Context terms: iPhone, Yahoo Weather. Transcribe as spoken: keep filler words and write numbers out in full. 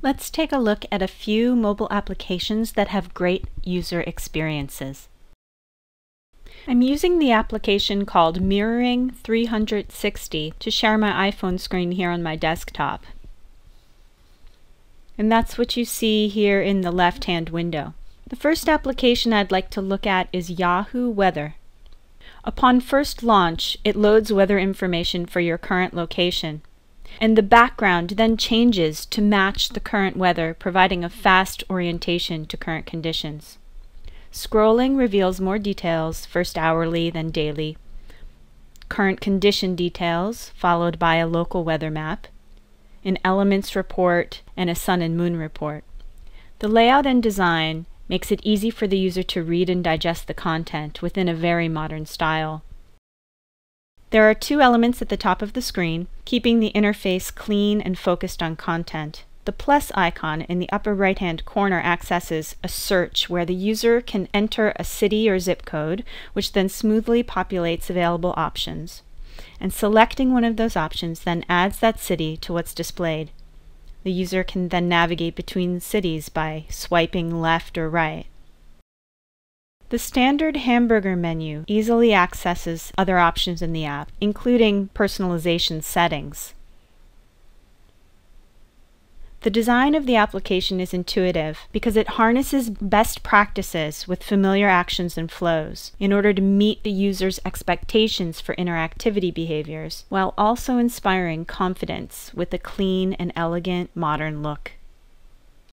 Let's take a look at a few mobile applications that have great user experiences. I'm using the application called Mirroring three sixty to share my iPhone screen here on my desktop. And that's what you see here in the left-hand window. The first application I'd like to look at is Yahoo Weather. Upon first launch, it loads weather information for your current location, and the background then changes to match the current weather, providing a fast orientation to current conditions. Scrolling reveals more details, first hourly, then daily. Current condition details, followed by a local weather map, an elements report, and a sun and moon report. The layout and design makes it easy for the user to read and digest the content within a very modern style. There are two elements at the top of the screen, keeping the interface clean and focused on content. The plus icon in the upper right-hand corner accesses a search where the user can enter a city or zip code, which then smoothly populates available options. And selecting one of those options then adds that city to what's displayed. The user can then navigate between cities by swiping left or right. The standard hamburger menu easily accesses other options in the app, including personalization settings. The design of the application is intuitive because it harnesses best practices with familiar actions and flows in order to meet the user's expectations for interactivity behaviors, while also inspiring confidence with a clean and elegant modern look.